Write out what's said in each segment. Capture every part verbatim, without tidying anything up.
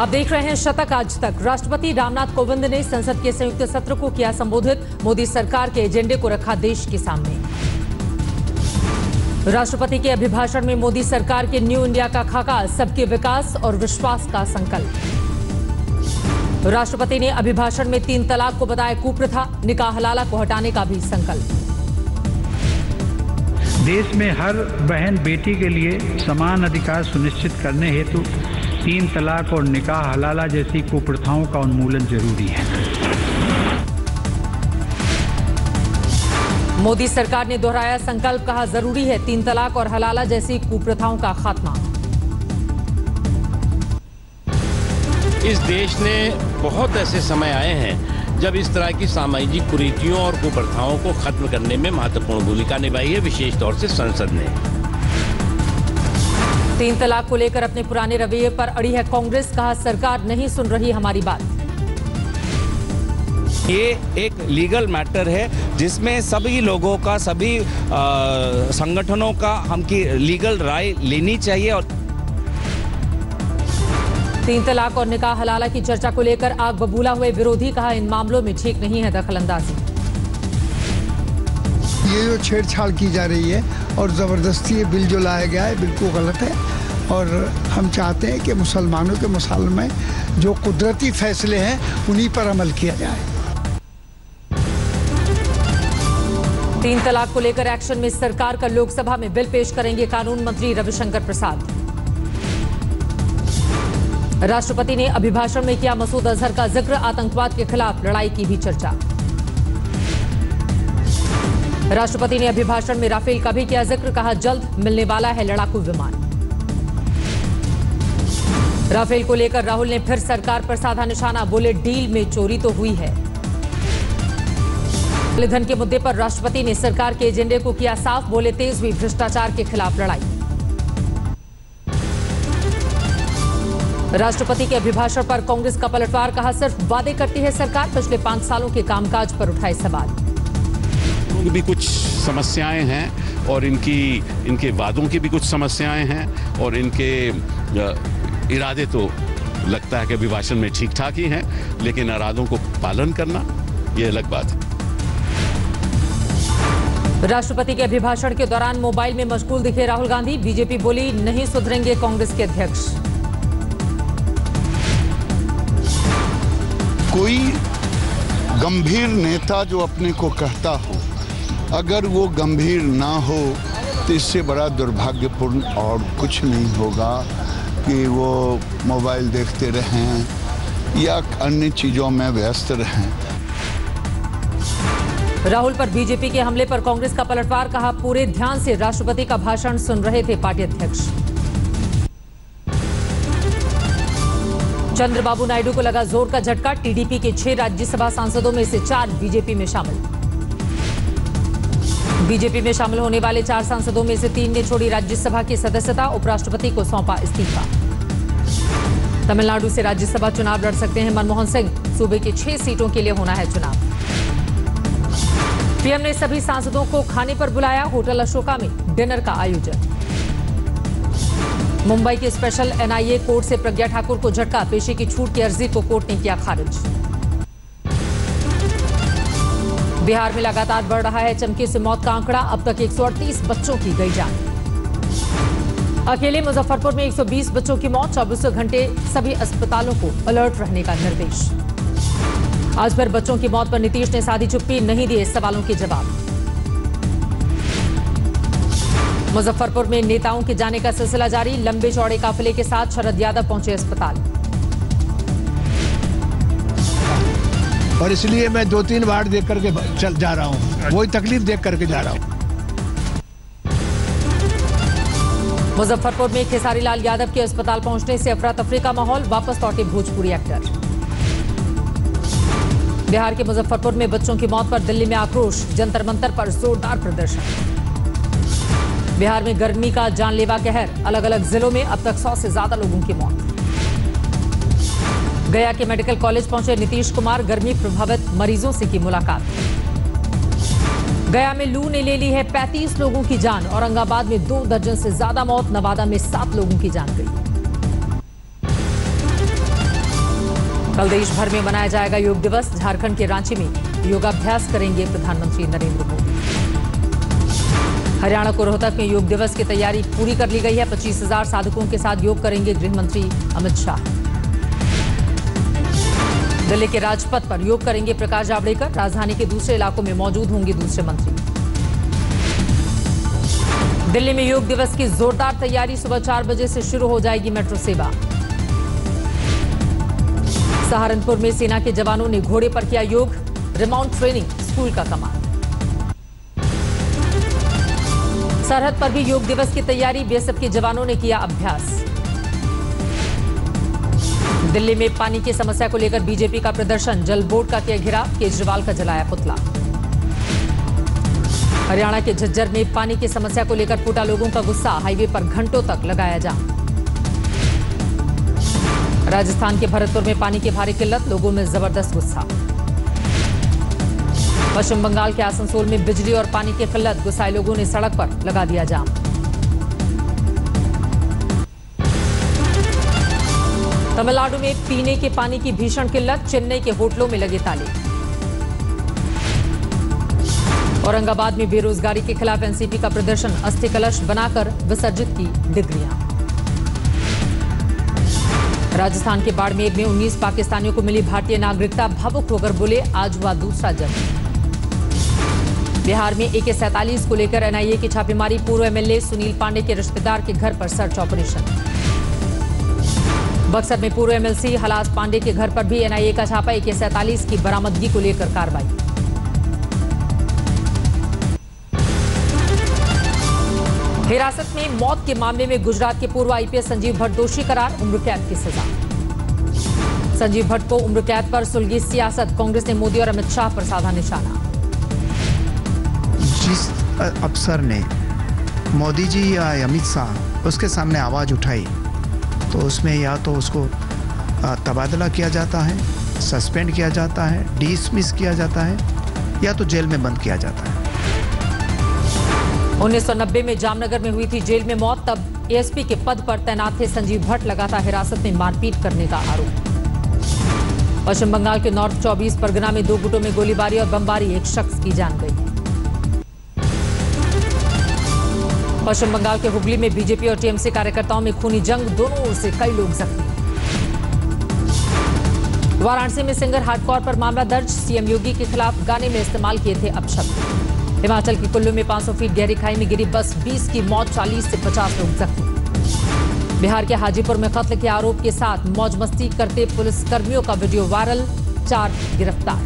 आप देख रहे हैं शतक आज तक। राष्ट्रपति रामनाथ कोविंद ने संसद के संयुक्त सत्र को किया संबोधित। मोदी सरकार के एजेंडे को रखा देश के सामने। राष्ट्रपति के अभिभाषण में मोदी सरकार के न्यू इंडिया का खाका, सबके विकास और विश्वास का संकल्प। राष्ट्रपति ने अभिभाषण में तीन तलाक को बताया कुप्रथा, निकाह हलाला को हटाने का भी संकल्प। देश में हर बहन बेटी के लिए समान अधिकार सुनिश्चित करने हेतु तीन तलाक और निकाह हलाला जैसी कुप्रथाओं का उन्मूलन जरूरी है। मोदी सरकार ने दोहराया संकल्प, कहा जरूरी है तीन तलाक और हलाला जैसी कुप्रथाओं का खात्मा। इस देश ने बहुत ऐसे समय आए हैं जब इस तरह की सामाजिक कुरीतियों और कुप्रथाओं को खत्म करने में महत्वपूर्ण भूमिका निभाई है, विशेष तौर से संसद ने। तीन तलाक को लेकर अपने पुराने रवैये पर अड़ी है कांग्रेस, कहा सरकार नहीं सुन रही हमारी बात। ये एक लीगल मैटर है जिसमें सभी लोगों का, सभी आ, संगठनों का हमकी लीगल राय लेनी चाहिए। और तीन तलाक और निकाह हलाला की चर्चा को लेकर आग बबूला हुए विरोधी, कहा इन मामलों में ठीक नहीं है दखलंदाजी। ये जो छेड़छाड़ की जा रही है और जबरदस्ती ये बिल जो लाया गया है बिल्कुल गलत है। और हम चाहते हैं कि मुसलमानों के मसाइल में जो कुदरती फैसले हैं उन्हीं पर अमल किया जाए। तीन तलाक को लेकर एक्शन में सरकार का, लोकसभा में बिल पेश करेंगे कानून मंत्री रविशंकर प्रसाद। राष्ट्रपति ने अभिभाषण में किया मसूद अजहर का जिक्र, आतंकवाद के खिलाफ लड़ाई की भी चर्चा। राष्ट्रपति ने अभिभाषण में राफेल का भी किया जिक्र, कहा जल्द मिलने वाला है लड़ाकू विमान। राफेल को लेकर राहुल ने फिर सरकार पर साधा निशाना, बोले डील में चोरी तो हुई है। काले धन के मुद्दे पर राष्ट्रपति ने सरकार के एजेंडे को किया साफ, बोले तेज हुई भ्रष्टाचार के खिलाफ लड़ाई। राष्ट्रपति के अभिभाषण पर कांग्रेस का पलटवार, कहा सिर्फ वादे करती है सरकार, पिछले पांच सालों के कामकाज पर उठाए सवाल। भी कुछ समस्याएं हैं और इनकी इनके वादों की भी कुछ समस्याएं हैं और इनके इरादे तो लगता है कि अभिभाषण में ठीक ठाक ही हैं, लेकिन इरादों को पालन करना ये अलग बात है। राष्ट्रपति के अभिभाषण के दौरान मोबाइल में मशगूल दिखे राहुल गांधी, बीजेपी बोली नहीं सुधरेंगे कांग्रेस के अध्यक्ष। कोई गंभीर नेता जो अपने को कहता हो, अगर वो गंभीर ना हो तो इससे बड़ा दुर्भाग्यपूर्ण और कुछ नहीं होगा कि वो मोबाइल देखते रहें या अन्य चीज़ों में व्यस्त रहें। राहुल पर बीजेपी के हमले पर कांग्रेस का पलटवार, कहा पूरे ध्यान से राष्ट्रपति का भाषण सुन रहे थे पार्टी अध्यक्ष। चंद्रबाबू नायडू को लगा जोर का झटका, टीडीपी के छह राज्यसभा सांसदों में से चार बीजेपी में शामिल। बीजेपी में शामिल होने वाले चार सांसदों में से तीन ने छोड़ी राज्यसभा की सदस्यता, उपराष्ट्रपति को सौंपा इस्तीफा। तमिलनाडु से राज्यसभा चुनाव लड़ सकते हैं मनमोहन सिंह, सूबे की छह सीटों के लिए होना है चुनाव। पीएम ने सभी सांसदों को खाने पर बुलाया, होटल अशोका में डिनर का आयोजन। मुंबई के स्पेशल एनआईए कोर्ट से प्रज्ञा ठाकुर को झटका, पेशी की छूट की अर्जी को कोर्ट ने किया खारिज। बिहार में लगातार बढ़ रहा है चमकी से मौत का आंकड़ा, अब तक एक सौ अड़तीस बच्चों की गई जान। अकेले मुजफ्फरपुर में एक सौ बीस बच्चों की मौत, चौबीस घंटे सभी अस्पतालों को अलर्ट रहने का निर्देश। आज फिर बच्चों की मौत पर नीतीश ने साधी चुप्पी, नहीं दिए सवालों के जवाब। मुजफ्फरपुर में नेताओं के जाने का सिलसिला जारी, लंबे चौड़े काफिले के साथ शरद यादव पहुंचे अस्पताल। और इसलिए मैं दो तीन बार देख करके चल जा रहा हूं, वही तकलीफ देख करके जा रहा हूं। मुजफ्फरपुर में खेसारी लाल यादव के अस्पताल पहुंचने से अफरा तफरी का माहौल, वापस लौटे भोजपुरी एक्टर। बिहार के मुजफ्फरपुर में बच्चों की मौत पर दिल्ली में आक्रोश, जंतर मंतर पर जोरदार प्रदर्शन। बिहार में गर्मी का जानलेवा कहर, अलग अलग जिलों में अब तक सौ से ज्यादा लोगों की मौत। गया के मेडिकल कॉलेज पहुंचे नीतीश कुमार, गर्मी प्रभावित मरीजों से की मुलाकात। गया में लू ने ले ली है पैंतीस लोगों की जान, औरंगाबाद में दो दर्जन से ज्यादा मौत, नवादा में सात लोगों की जान गई। कल देश भर में मनाया जाएगा योग दिवस। झारखंड के रांची में योगाभ्यास करेंगे प्रधानमंत्री नरेंद्र मोदी। हरियाणा को रोहतक में योग दिवस की तैयारी पूरी कर ली गई है। पच्चीस हजार साधकों के साथ योग करेंगे गृह मंत्री अमित शाह। दिल्ली के राजपथ पर योग करेंगे प्रकाश जावड़ेकर। राजधानी के दूसरे इलाकों में मौजूद होंगे दूसरे मंत्री। दिल्ली में योग दिवस की जोरदार तैयारी, सुबह चार बजे से शुरू हो जाएगी मेट्रो सेवा। सहारनपुर में सेना के जवानों ने घोड़े पर किया योग। रिमाउंट ट्रेनिंग स्कूल का कमाल। सरहद पर भी योग दिवस की तैयारी, बीएसएफ के जवानों ने किया अभ्यास। दिल्ली में पानी की समस्या को लेकर बीजेपी का प्रदर्शन, जल बोर्ड का किया घेराव, केजरीवाल का जलाया पुतला। हरियाणा के झज्जर में पानी की समस्या को लेकर फूटा लोगों का गुस्सा, हाईवे पर घंटों तक लगाया जाम। राजस्थान के भरतपुर में पानी की भारी किल्लत, लोगों में जबरदस्त गुस्सा। पश्चिम बंगाल के आसनसोल में बिजली और पानी की किल्लत, गुस्साए लोगों ने सड़क पर लगा दिया जाम। तमिलनाडु में पीने के पानी की भीषण किल्लत, चेन्नई के होटलों में लगे ताले। औरंगाबाद में बेरोजगारी के खिलाफ एनसीपी का प्रदर्शन, अस्थि कलश बनाकर विसर्जित की डिग्रियां। राजस्थान के बाड़मेर में उन्नीस पाकिस्तानियों को मिली भारतीय नागरिकता, भावुक होकर बोले आज हुआ दूसरा जन्म। बिहार में एके सैंतालीस को लेकर एनआईए की छापेमारी, पूर्व एमएलए सुनील पांडे के रिश्तेदार के घर पर सर्च ऑपरेशन। बक्सर में पूर्व एमएलसी हलास पांडे के घर पर भी एनआईए का छापा, एके सैंतालीस की बरामदगी को लेकर कार्रवाई। हिरासत में मौत के मामले में गुजरात के पूर्व आईपीएस संजीव भट्ट दोषी करार, उम्र कैद की सजा। संजीव भट्ट को उम्र कैद पर सुलगी सियासत, कांग्रेस ने मोदी और अमित शाह पर साधा निशाना। जिस अफसर ने मोदी जी या अमित शाह उसके सामने आवाज उठाई तो उसमें या तो उसको तबादला किया जाता है, सस्पेंड किया जाता है, डिसमिस किया जाता है या तो जेल में बंद किया जाता है। उन्नीस सौ नब्बे में जामनगर में हुई थी जेल में मौत, तब एएसपी के पद पर तैनात थे संजीव भट्ट, लगातार हिरासत में मारपीट करने का आरोप। पश्चिम बंगाल के नॉर्थ चौबीस परगना में दो गुटों में गोलीबारी और बमबारी, एक शख्स की जान गई। पश्चिम बंगाल के हुगली में बीजेपी और टीएमसी कार्यकर्ताओं में खूनी जंग, दोनों ओर से कई लोग जख्मी। वाराणसी में सिंगर हार्डकॉर पर मामला दर्ज, सीएम योगी के खिलाफ गाने में इस्तेमाल किए थे अपशब्द। हिमाचल के कुल्लू में पाँच सौ फीट गहरी खाई में गिरी बस, बीस की मौत, चालीस से पचास लोग जख्मी। बिहार के हाजीपुर में कत्ल के आरोप के साथ मौज मस्ती करते पुलिसकर्मियों का वीडियो वायरल, चार गिरफ्तार।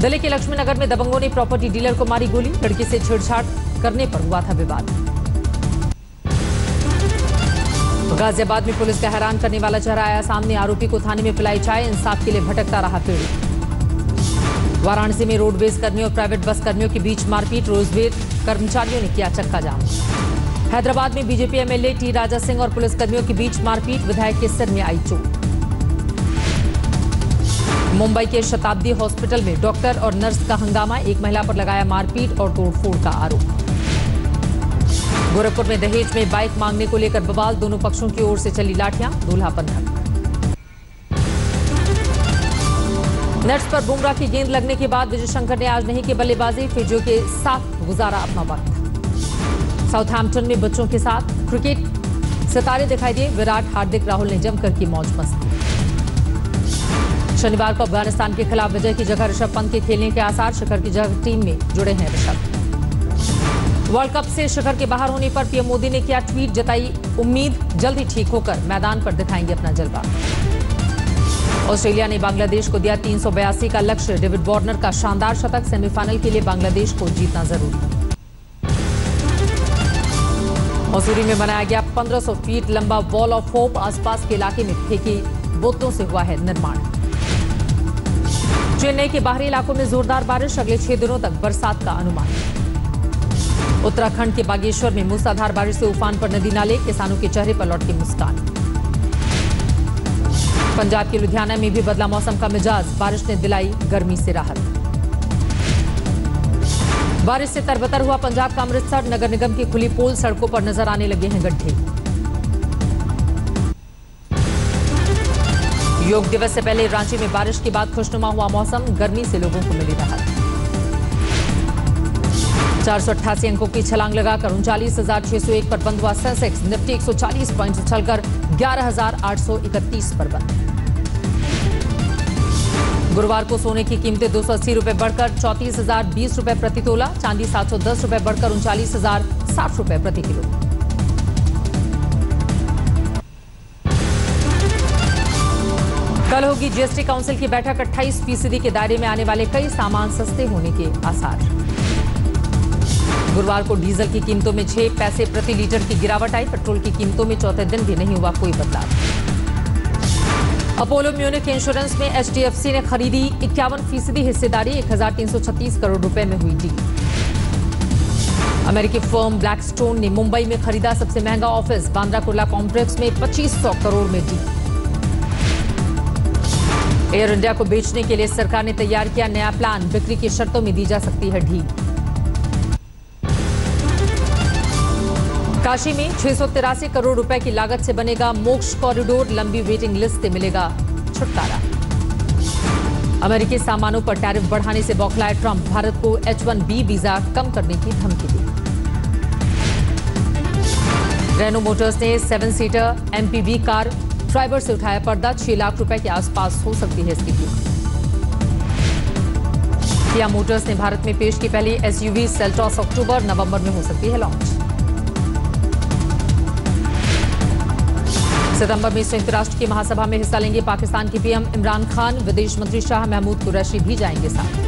दिल्ली के लक्ष्मीनगर में दबंगों ने प्रॉपर्टी डीलर को मारी गोली, लड़की से छेड़छाड़ करने पर हुआ था विवाद। गाजियाबाद में पुलिस का हैरान करने वाला चेहरा आया सामने, आरोपी को थाने में पिलाई चाय, इंसाफ के लिए भटकता रहा पीड़ित। वाराणसी में रोडवेज कर्मियों और प्राइवेट बस कर्मियों के बीच मारपीट, रोडवेज कर्मचारियों ने किया चक्का जाम। हैदराबाद में BJP MLA T Raja Singh और पुलिस कर्मियों के बीच मारपीट, विधायक के सिर में आई चोट। मुंबई के शताब्दी हॉस्पिटल में डॉक्टर और नर्स का हंगामा, एक महिला पर लगाया मारपीट और तोड़फोड़ का आरोप। गोरखपुर में दहेज में बाइक मांगने को लेकर बवाल, दोनों पक्षों की ओर से चली लाठियां, दूल्हा बंधक। नेट्स पर बुमराह की गेंद लगने के बाद विजय शंकर ने आज नहीं की बल्लेबाजी, फिजियो के साथ गुजारा अपना वक्त। साउथहैम्पटन में बच्चों के साथ क्रिकेट सितारे दिखाई दिए, विराट, हार्दिक, राहुल ने जमकर की मौज मस्ती। शनिवार को अफगानिस्तान के खिलाफ विजय की जगह ऋषभ पंत के खेलने के आसार, शिखर की जगह टीम में जुड़े हैं ऋषभ। वर्ल्ड कप से शिखर के बाहर होने पर पीएम मोदी ने किया ट्वीट, जताई उम्मीद जल्द ही ठीक होकर मैदान पर दिखाएंगे अपना जलवा। ऑस्ट्रेलिया ने बांग्लादेश को दिया तीन सौ बयासी का लक्ष्य, डेविड वार्नर का शानदार शतक, सेमीफाइनल के लिए बांग्लादेश को जीतना जरूरी। मसूरी में बनाया गया पंद्रह सौ फीट लंबा वॉल ऑफ होप, आसपास के इलाके में फेंकी बोतलों से हुआ है निर्माण। चेन्नई के बाहरी इलाकों में जोरदार बारिश, अगले छह दिनों तक बरसात का अनुमान। उत्तराखंड के बागेश्वर में मूसलाधार बारिश से उफान पर नदी नाले, किसानों के चेहरे पर लौटती मुस्कान। पंजाब के लुधियाना में भी बदला मौसम का मिजाज, बारिश ने दिलाई गर्मी से राहत। बारिश से तरबतर हुआ पंजाब का अमृतसर, नगर निगम की खुली पोल, सड़कों पर नजर आने लगे हैं गड्ढे। योग दिवस से पहले रांची में बारिश के बाद खुशनुमा हुआ मौसम, गर्मी से लोगों को मिली राहत। चार सौ अट्ठासी अंकों की छलांग लगाकर उनचालीस हजार छह सौ एक पर बंद हुआ सेंसेक्स। निफ्टी एक सौ चालीस पॉइंट उछलकर ग्यारह हजार आठ सौ इकतीस पर बंद। गुरुवार को सोने की कीमतें दो सौ अस्सी रुपए बढ़कर चौंतीस हजार बीस रुपए प्रति तोला। चांदी सात सौ दस रुपए बढ़कर उनचालीस हजार साठ रुपए प्रति किलो। कल होगी जीएसटी काउंसिल की बैठक। अट्ठाईस फीसदी के दायरे में आने वाले कई सामान सस्ते होने के आसार। गुरुवार को डीजल की कीमतों में छह पैसे प्रति लीटर की गिरावट आई। पेट्रोल की कीमतों में चौथे दिन भी नहीं हुआ कोई बदलाव। अपोलो म्यूनिक इंश्योरेंस में एचडीएफसी ने खरीदी इक्यावन फीसदी हिस्सेदारी। एक हजार तीन सौ छत्तीस करोड़ रुपए में हुई डील। अमेरिकी फर्म ब्लैकस्टोन ने मुंबई में खरीदा सबसे महंगा ऑफिस। बांद्रा कुर्ला कॉम्प्लेक्स में पच्चीस सौ करोड़ में डील। एयर इंडिया को बेचने के लिए सरकार ने तैयार किया नया प्लान। बिक्री की शर्तों में दी जा सकती है ढील। काशी में छह सौ तिरासी करोड़ रुपए की लागत से बनेगा मोक्ष कॉरिडोर। लंबी वेटिंग लिस्ट से मिलेगा छुटकारा। अमेरिकी सामानों पर टैरिफ बढ़ाने से बौखलाया ट्रंप। भारत को एच वन बी वीजा कम करने की धमकी दी। रेनो मोटर्स ने seven seater MPV car Triber से उठाया पर्दा। छह लाख रुपए के आसपास हो सकती है इसकी कीमत। किया मोटर्स ने भारत में पेश की पहली एसयूवी सेल्टॉस। अक्टूबर नवंबर में हो सकती है लॉन्च। सितंबर में संयुक्त राष्ट्र की महासभा में हिस्सा लेंगे पाकिस्तान के पीएम इमरान खान। विदेश मंत्री शाह महमूद कुरैशी भी जाएंगे साथ।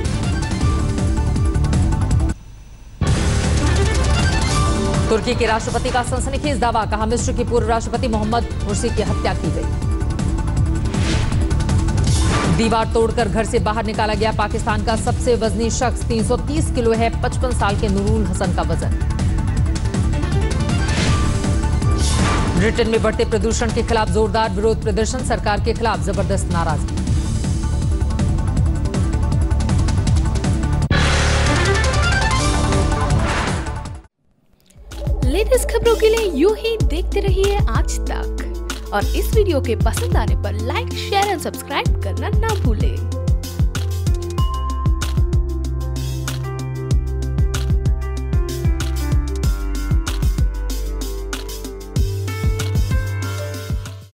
तुर्की के राष्ट्रपति का सनसनीखेज दावा। कहा मिस्र के पूर्व राष्ट्रपति मोहम्मद मुर्सी की हत्या की गई। दीवार तोड़कर घर से बाहर निकाला गया पाकिस्तान का सबसे वजनी शख्स। तीन सौ तीस किलो है पचपन साल के नूरुल हसन का वजन। ब्रिटेन में बढ़ते प्रदूषण के खिलाफ जोरदार विरोध प्रदर्शन। सरकार के खिलाफ जबरदस्त नाराजगी। लेटेस्ट खबरों के लिए यूं ही देखते रहिए आज तक, और इस वीडियो के पसंद आने पर लाइक शेयर एंड सब्सक्राइब करना ना भूलें।